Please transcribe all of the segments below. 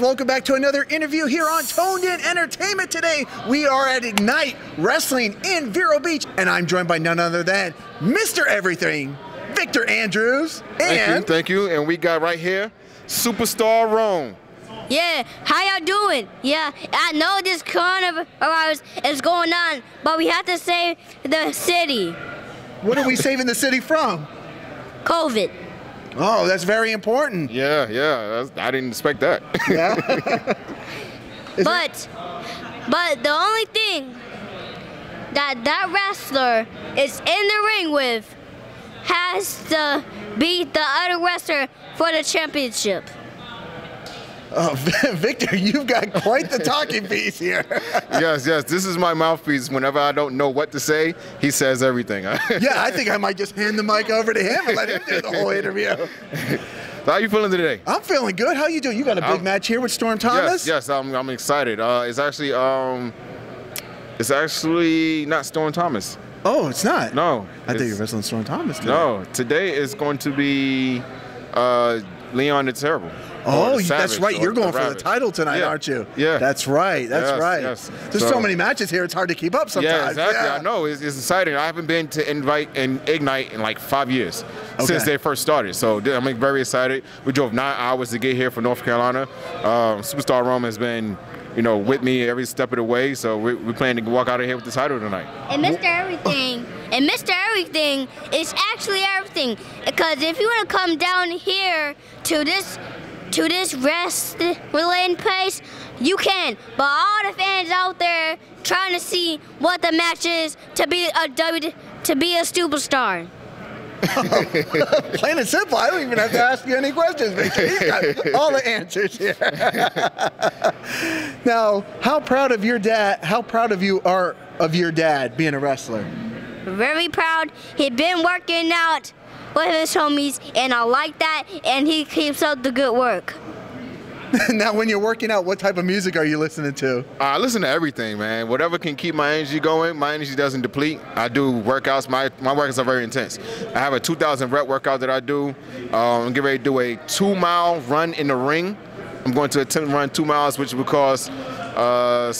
guys, welcome back to another interview here on Toned In Entertainment. Today we are at Ignite Wrestling in Vero Beach, and I'm joined by none other than Mr. Everything, Victor Andrews. And thank you. And we got right here Superstar Roem. Yeah, how y'all doing? Yeah, I know this coronavirus is going on, but we have to save the city. What are we saving the city from? COVID. Oh, that's very important. Yeah, yeah. I didn't expect that. Yeah. but the only thing that wrestler is in the ring with has to beat the other wrestler for the championship. Oh, Victor, you've got quite the talking piece here. Yes, yes. This is my mouthpiece. Whenever I don't know what to say, he says everything. Yeah, I think I might just hand the mic over to him and let him do the whole interview. So how you feeling today? I'm feeling good. How you doing? You got a big match here with Storm Thomas? Yes, yes, I'm excited. It's actually not Storm Thomas. Oh, it's not? No. I thought you were wrestling Storm Thomas today. No. Today is going to be Leon the Terrible. Oh, that's right. You're going for the title tonight, aren't you? Yeah. That's right. That's right. Yes. There's so many matches here, it's hard to keep up sometimes. Yeah, exactly. Yeah. I know. It's exciting. I haven't been to Ignite in like 5 years since they first started. So I'm very excited. We drove 9 hours to get here from North Carolina. Superstar Roem has been, you know, with me every step of the way. So we're planning to walk out of here with the title tonight. And Mr. Everything. And Mr. Everything is actually everything. Because if you want to come down here to this wrestling place, you can. But all the fans out there trying to see what the match is to be a superstar. Plain and simple. I don't even have to ask you any questions, Victor. He's got all the answers here. Now, how proud of your dad being a wrestler? Very proud. He'd been working out with his homies, and I like that, and he keeps up the good work. Now, when you're working out, what type of music are you listening to? I listen to everything, man. Whatever can keep my energy going. My energy doesn't deplete. I do workouts. My workouts are very intense. I have a 2,000 rep workout that I do. I'm getting ready to do a 2-mile run in the ring. I'm going to attempt to run 2 miles, which will cost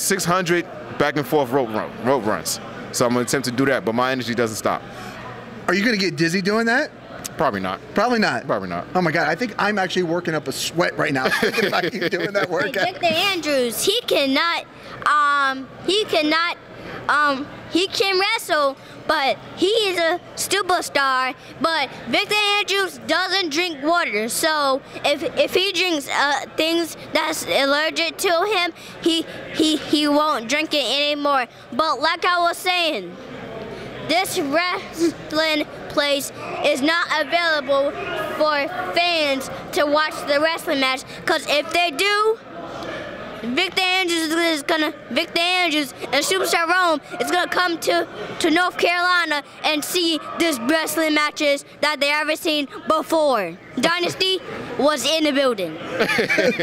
600 back and forth rope runs. So I'm going to attempt to do that, but my energy doesn't stop. Are you going to get dizzy doing that? Probably not. Probably not. Probably not. Oh my God, I think I'm actually working up a sweat right now thinking about you doing that workout. Hey, Victor Andrews, he can wrestle, but he is a superstar. But Victor Andrews doesn't drink water, so if he drinks things that's allergic to him, he won't drink it anymore. But like I was saying, this wrestling place is not available for fans to watch the wrestling match, because if they do, Victor Andrews and Superstar Roem is gonna come to North Carolina and see this wrestling matches that they ever seen before. Dynasty was in the building.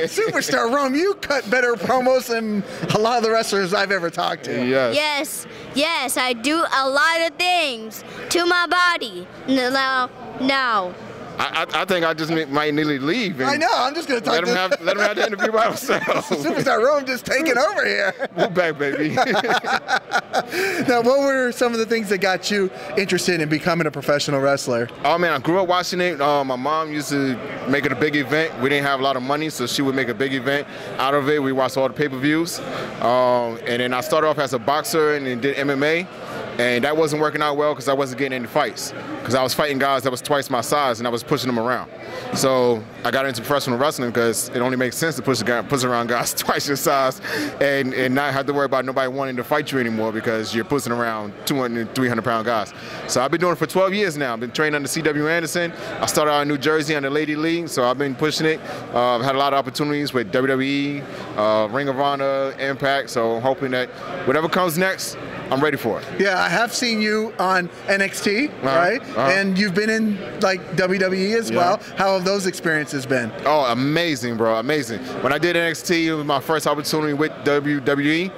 Superstar Roem, you cut better promos than a lot of the wrestlers I've ever talked to. Yes. Yes, yes, I do a lot of things to my body now. I think I just might nearly leave. And I know. I'm just going to talk to him. Let him have the interview by himself. Superstar Roem just taking over here. We're back, baby. Now, what were some of the things that got you interested in becoming a professional wrestler? Oh, man, I grew up watching it. My mom used to make it a big event. We didn't have a lot of money, so she would make a big event out of it. We watched all the pay-per-views. And then I started off as a boxer and then did MMA. And that wasn't working out well because I wasn't getting any fights. Because I was fighting guys that was twice my size and I was pushing them around. So I got into professional wrestling because it only makes sense to push around guys twice your size and not have to worry about nobody wanting to fight you anymore because you're pushing around 200 and 300-pound guys. So I've been doing it for 12 years now. I've been training under C.W. Anderson. I started out in New Jersey under Lady League, so I've been pushing it. I've had a lot of opportunities with WWE, Ring of Honor, Impact, so I'm hoping that whatever comes next, I'm ready for it. Yeah, I have seen you on NXT, right? And you've been in like WWE as well. How have those experiences been? Oh, amazing, bro, amazing. When I did NXT, it was my first opportunity with WWE.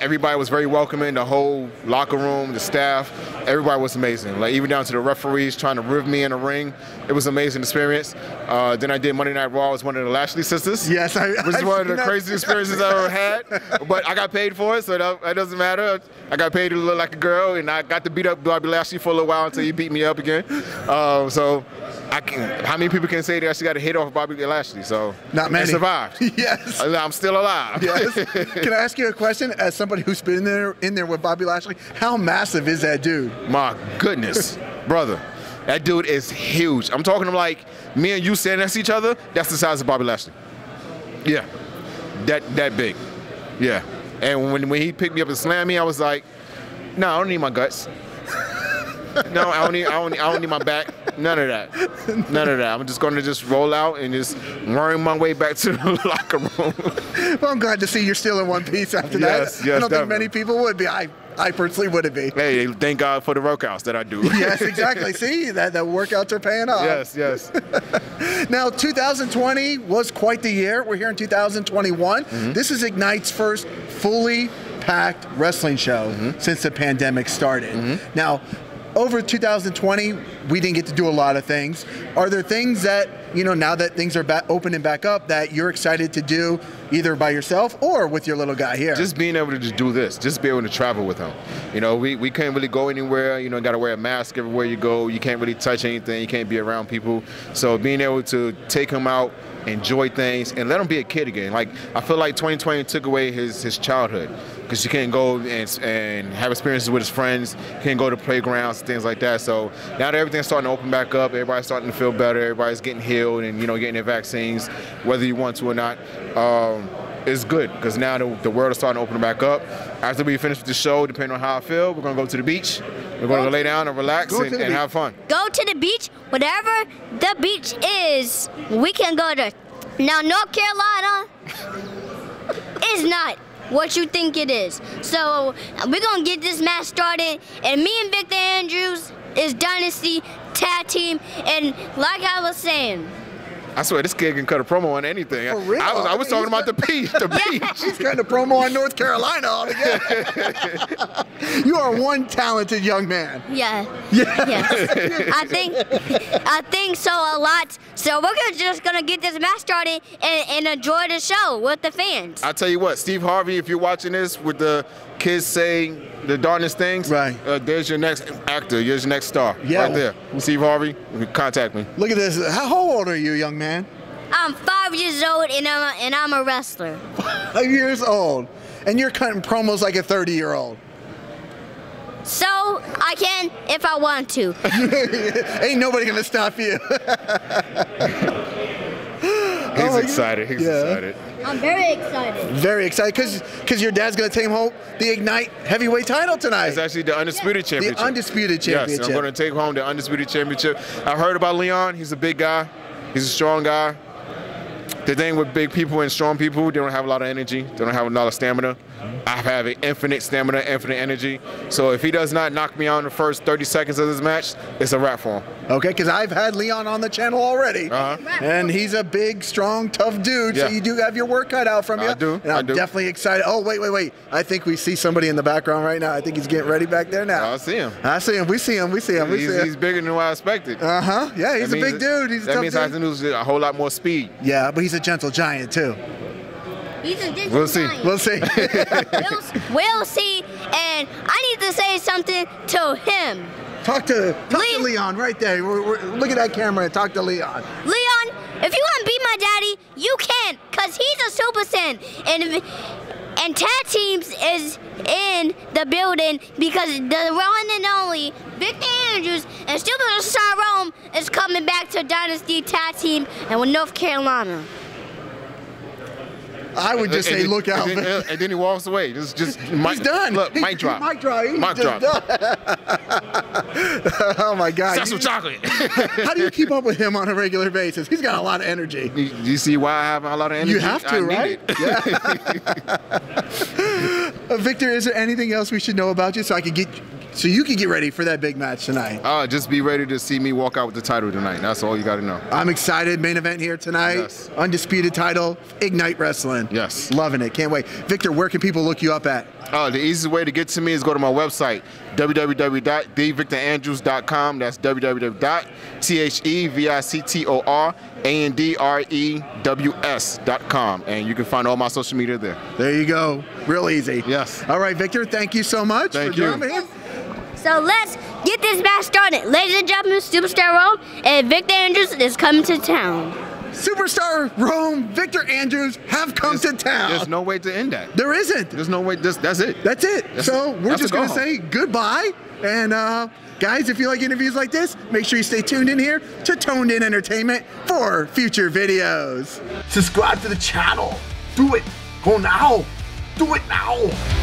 Everybody was very welcoming, the whole locker room, the staff, everybody was amazing. Like even down to the referees trying to rib me in the ring. It was an amazing experience. Then I did Monday Night Raw as one of the Lashley sisters. Yes, which is one of the craziest experiences I ever had. But I got paid for it, so that doesn't matter. I got paid to look like a girl, and I got to beat up Bobby Lashley for a little while until he beat me up again. So how many people can say they actually got a hit off Bobby Lashley? So not many. I survived. Yes. I'm still alive. Yes. Can I ask you a question? As somebody who's been in there with Bobby Lashley, how massive is that dude? My goodness, brother. That dude is huge. I'm talking to like me and you standing next to each other. That's the size of Bobby Lashley. Yeah, that big. Yeah, and when he picked me up and slammed me, I was like, no, I don't need my guts. No, I don't need my back. None of that. None of that. I'm just going to just roll out and just worm my way back to the locker room. Well, I'm glad to see you're still in one piece after that. Yes, I don't think many people would be. I personally wouldn't be. Hey, thank God for the workouts that I do. Yes, exactly. See, that workouts are paying off. Yes, yes. Now, 2020 was quite the year. We're here in 2021. Mm-hmm. This is Ignite's first fully packed wrestling show since the pandemic started. Mm-hmm. Now, over 2020, we didn't get to do a lot of things. Are there things that, you know, now that things are opening back up, that you're excited to do either by yourself or with your little guy here? Just being able to just do this, just be able to travel with him. You know, we can't really go anywhere. You know, you gotta wear a mask everywhere you go. You can't really touch anything. You can't be around people. So being able to take him out, enjoy things, and let him be a kid again. Like, I feel like 2020 took away his childhood, because you can't go and have experiences with his friends, can't go to playgrounds, things like that. So now that everything's starting to open back up, everybody's starting to feel better, everybody's getting healed and, you know, getting their vaccines, whether you want to or not, it's good, because now the world is starting to open back up. After we finish the show, depending on how I feel, we're going to go to the beach. We're going to lay down and relax and have fun. Go to the beach, whatever the beach is, we can go to. Now, North Carolina is not what you think it is. So we're going to get this match started, and me and Victor Andrews is Dynasty Tag Team, and like I was saying, I swear this kid can cut a promo on anything. For real? I was talking about the beach. The beach. She's cutting a promo on North Carolina altogether. You are one talented young man. Yeah. Yeah. Yes. I think so a lot. So we're just gonna get this match started and enjoy the show with the fans. I tell you what, Steve Harvey, if you're watching this, with the kids saying the darndest things, right? There's your next actor. Here's your next star. Yeah. Right there. Steve Harvey, contact me. Look at this. How old are you, young man? I'm 5 years old, and I'm a wrestler. 5 years old. And you're cutting promos like a 30-year-old. So, I can if I want to. Ain't nobody going to stop you. He's excited. He's excited. I'm very excited. Very excited, because your dad's going to take home the Ignite heavyweight title tonight. It's actually the Undisputed Championship. The Undisputed Championship. Yes, I'm going to take home the Undisputed Championship. I heard about Leon. He's a big guy. He's a strong guy. The thing with big people and strong people, they don't have a lot of energy. They don't have a lot of stamina. I have an infinite stamina, infinite energy. So if he does not knock me out in the first 30 seconds of this match, it's a wrap for him. Okay, because I've had Leon on the channel already. And he's a big, strong, tough dude. Yeah. So you do have your work cut out from you. I do. And I'm definitely excited. Oh, wait, wait, wait. I think we see somebody in the background right now. I think he's getting ready back there now. I see him. I see him. We see him. We see him. He's bigger than what I expected. Yeah, he's a big dude. He's a tough dude. That means I have to lose a whole lot more speed. Yeah, but he's a gentle giant too. He's a gentle giant. We'll see. We'll see. And I need to say something to him. Talk to Leon right there. Look at that camera and talk to Leon. Leon, if you want to be my daddy, you can, cause he's a Super Saiyan. And Tag Teams is in the building, because the one and only Victor Andrews and Superstar Roem is coming back to Dynasty Tag Team and with North Carolina. I would just say, look out. And then he walks away. Just he's done. Look, mic drop. Mic drop. Mic drop. Oh my God. That's some chocolate. How do you keep up with him on a regular basis? He's got a lot of energy. You see why I have a lot of energy? You have to, right? Yeah. Victor, is there anything else we should know about you so I can get So you can get ready for that big match tonight. Just be ready to see me walk out with the title tonight. That's all you got to know. I'm excited. Main event here tonight. Yes. Undisputed title, Ignite Wrestling. Yes. Loving it. Can't wait. Victor, where can people look you up at? The easiest way to get to me is go to my website, www.thevictorandrews.com. That's www.thevictorandrews.com. And you can find all my social media there. There you go. Real easy. Yes. All right, Victor, thank you so much for coming. So let's get this match started. Ladies and gentlemen, Superstar Roem and Victor Andrews is coming to town. Superstar Roem, Victor Andrews have come to town. There's no way to end that. There isn't. There's no way. That's it. That's it. We're just going to say goodbye. And guys, if you like interviews like this, make sure you stay tuned in here to Toned In Entertainment for future videos. Subscribe to the channel. Do it. Go now. Do it now.